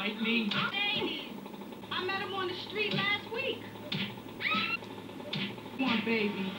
fight me? Baby, I met him on the street last week. Come on, baby.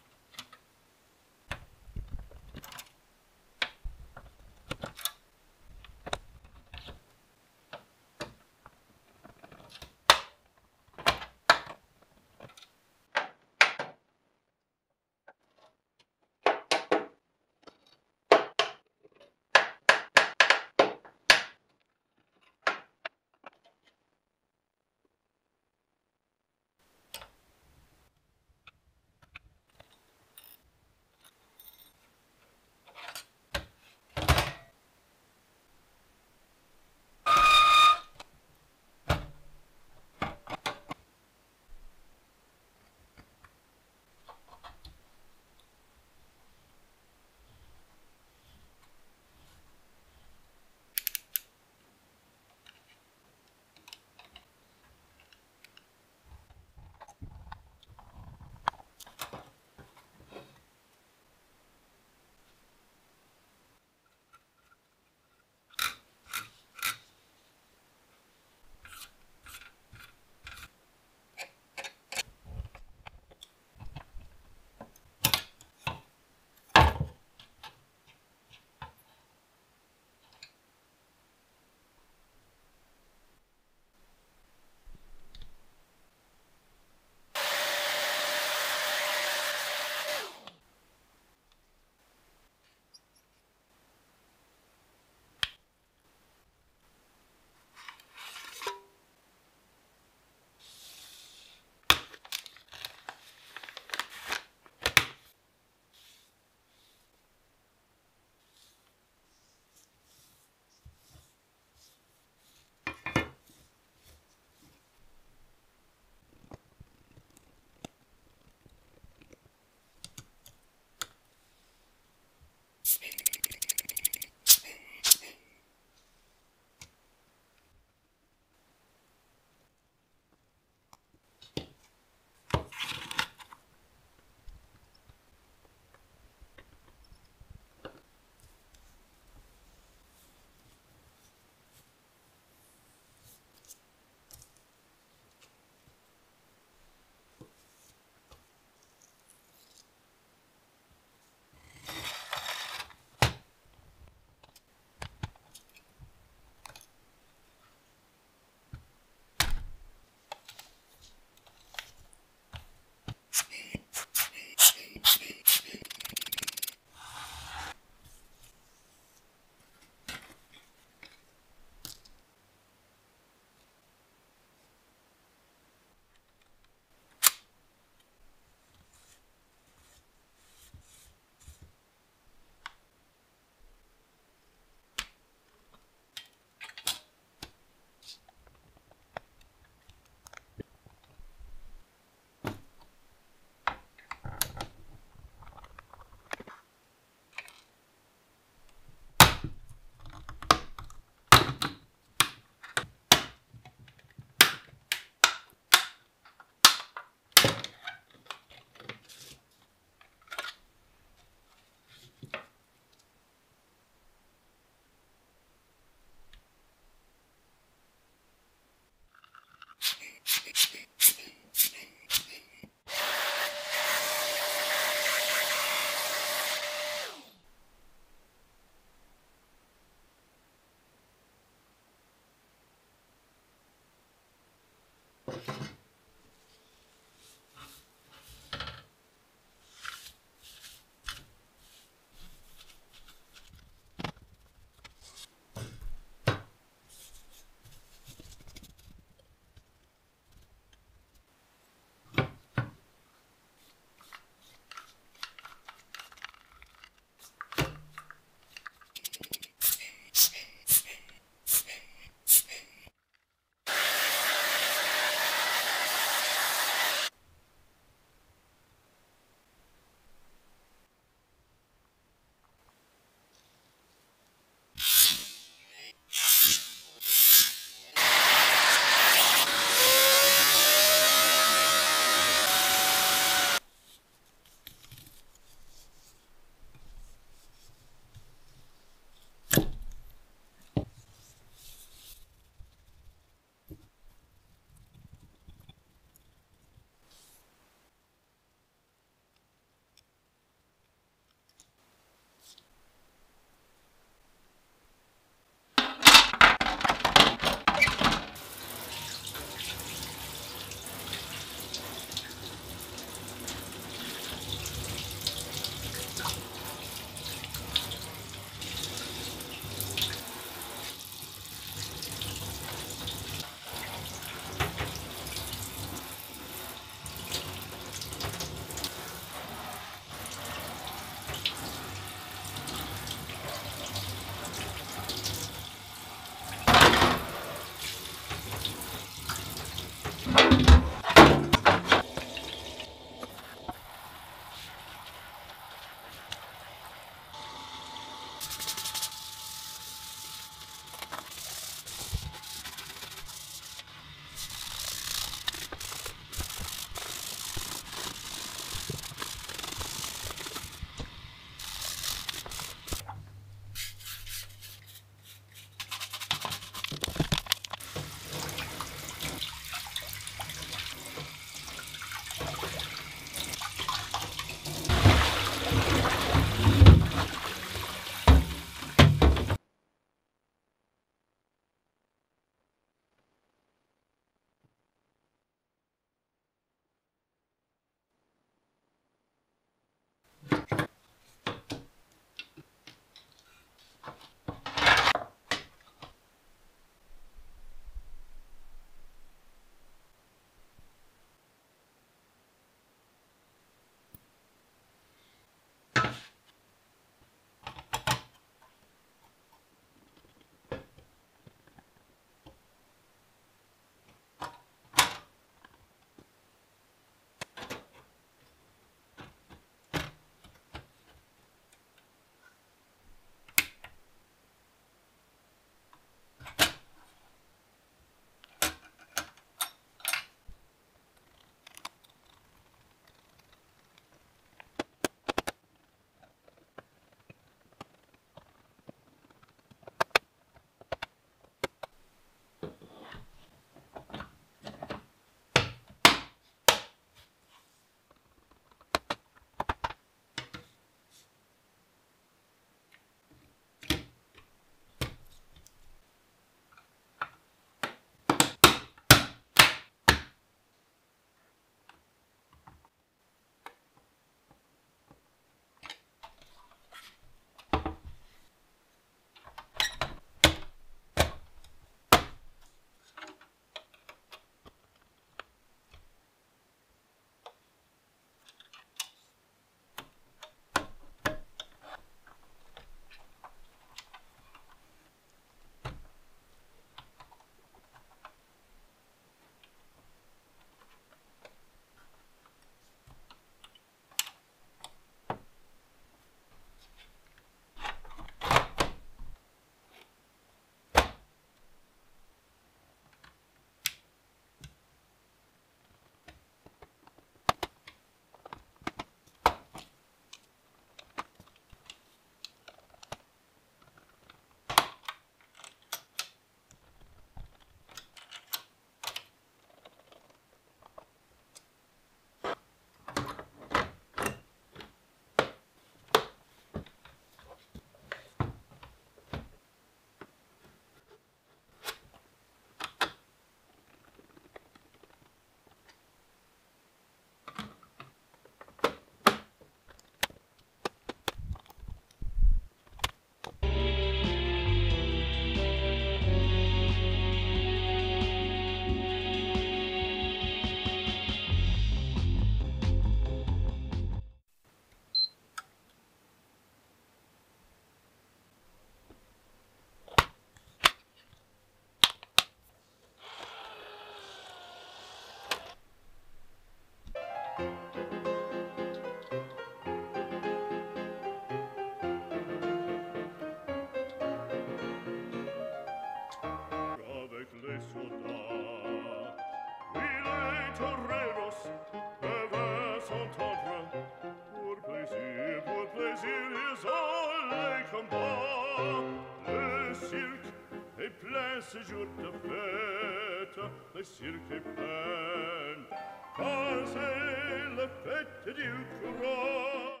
Le cirque est plein, car c'est la fête du courant.